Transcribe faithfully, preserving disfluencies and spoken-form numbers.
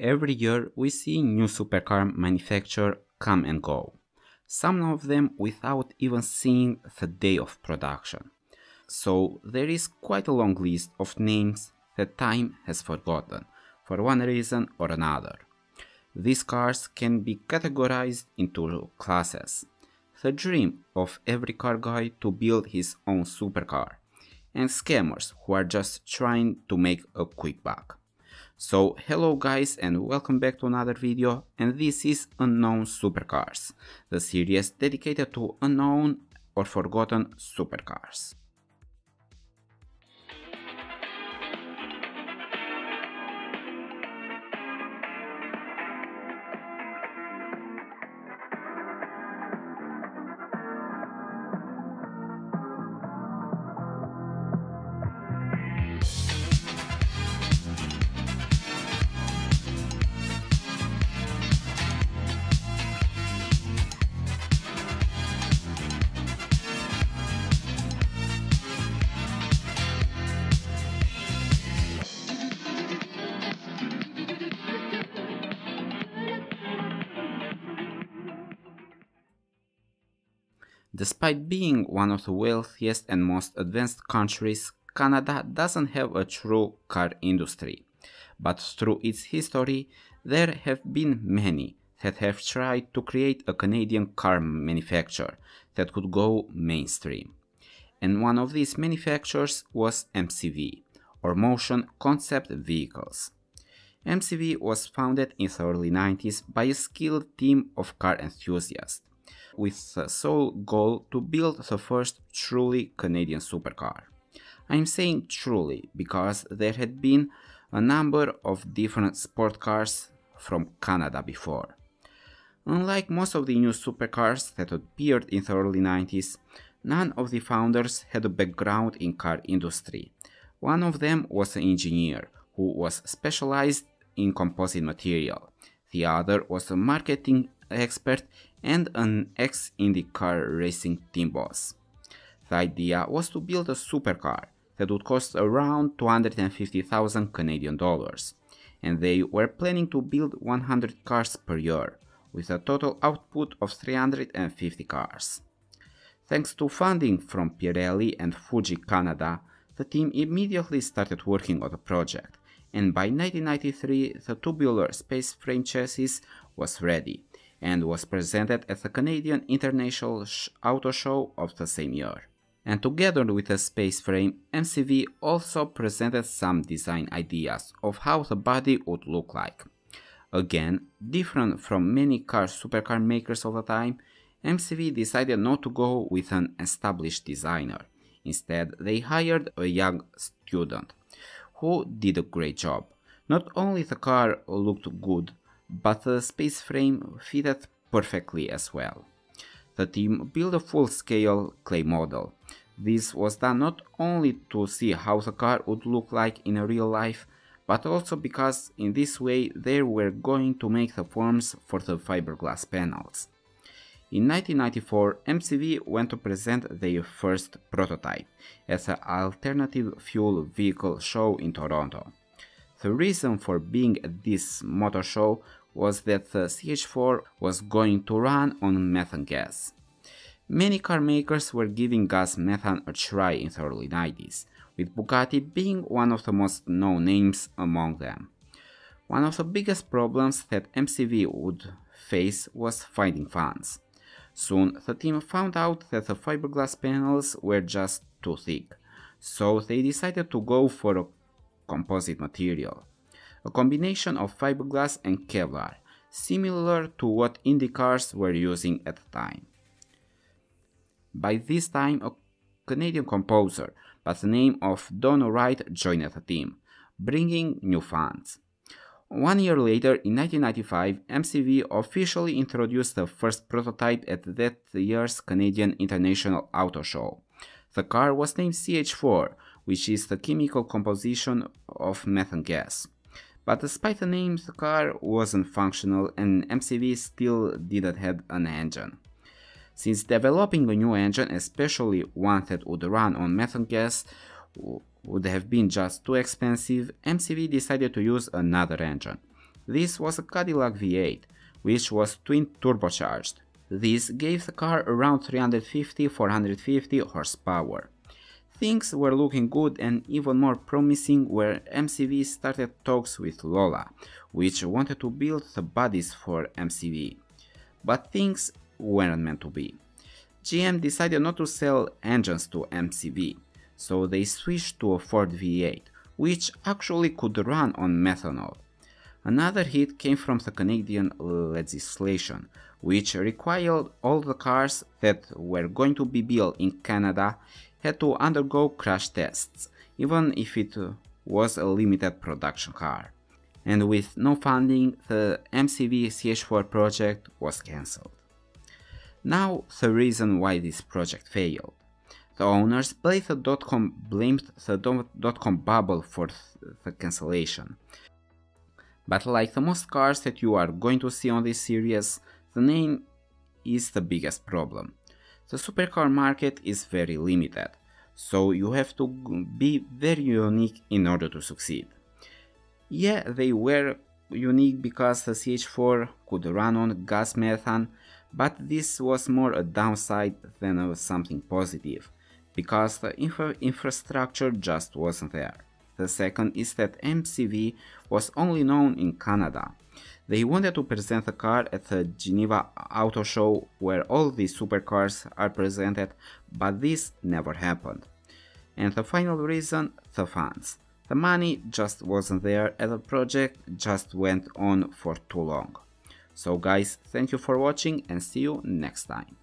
Every year we see new supercar manufacturers come and go, some of them without even seeing the day of production. So there is quite a long list of names that time has forgotten, for one reason or another. These cars can be categorized into classes. The dream of every car guy to build his own supercar, and scammers who are just trying to make a quick buck. So hello guys and welcome back to another video, and this is Unknown Supercars, the series dedicated to unknown or forgotten supercars. Despite being one of the wealthiest and most advanced countries, Canada doesn't have a true car industry. But through its history, there have been many that have tried to create a Canadian car manufacturer that could go mainstream. And one of these manufacturers was M C V, or Motion Concept Vehicles. M C V was founded in the early nineties by a skilled team of car enthusiasts, with the sole goal to build the first truly Canadian supercar. I'm saying truly because there had been a number of different sport cars from Canada before. Unlike most of the new supercars that appeared in the early nineties, none of the founders had a background in car industry. One of them was an engineer who was specialized in composite material. The other was a marketing expert and an ex-IndyCar racing team boss. The idea was to build a supercar that would cost around two hundred fifty thousand Canadian dollars, and they were planning to build one hundred cars per year, with a total output of three hundred fifty cars. Thanks to funding from Pirelli and Fuji Canada, the team immediately started working on the project, and by nineteen ninety-three the tubular space frame chassis was ready and was presented at the Canadian International Auto Show of the same year. And together with the space frame, M C V also presented some design ideas of how the body would look like. Again, different from many car supercar makers of the time, M C V decided not to go with an established designer. Instead, they hired a young student, who did a great job. Not only the car looked good, but the space frame fitted perfectly as well. The team built a full-scale clay model. This was done not only to see how the car would look like in real life, but also because in this way they were going to make the forms for the fiberglass panels. In nineteen ninety-four, M C V went to present their first prototype at the Alternative Fuel Vehicle Show in Toronto. The reason for being at this motor show was that the C H four was going to run on methane gas. Many car makers were giving gas methane a try in the early nineties, with Bugatti being one of the most known names among them. One of the biggest problems that M C V would face was finding funds. Soon the team found out that the fiberglass panels were just too thick, so they decided to go for a composite material, a combination of fiberglass and Kevlar, similar to what Indy cars were using at the time. By this time, a Canadian composer by the name of Don O'Wright joined the team, bringing new funds. One year later, in nineteen ninety-five, M C V officially introduced the first prototype at that year's Canadian International Auto Show. The car was named C H four, which is the chemical composition of methane gas. But despite the name, the car wasn't functional and M C V still didn't have an engine. Since developing a new engine, especially one that would run on methane gas, would have been just too expensive, M C V decided to use another engine, This was a Cadillac V eight, which was twin turbocharged. This gave the car around three hundred fifty to four hundred fifty horsepower. Things were looking good and even more promising where M C V started talks with Lola, which wanted to build the bodies for M C V. But things weren't meant to be. G M decided not to sell engines to M C V, so they switched to a Ford V eight, which actually could run on methanol. Another hit came from the Canadian legislation, which required all the cars that were going to be built in Canada had to undergo crash tests, even if it was a limited production car. And with no funding, the M C V C H four project was cancelled. Now, the reason why this project failed. The owners blamed the dot-com, blamed the dot-com bubble for the cancellation. But like the most cars that you are going to see on this series, the name is the biggest problem. The supercar market is very limited, so you have to be very unique in order to succeed. Yeah, they were unique because the C H four could run on gas methane, but this was more a downside than a something positive, because the infra infrastructure just wasn't there. The second is that M C V was only known in Canada. They wanted to present the car at the Geneva Auto Show where all the supercars are presented, but this never happened. And the final reason, the funds. The money just wasn't there and the project just went on for too long. So guys, thank you for watching and see you next time.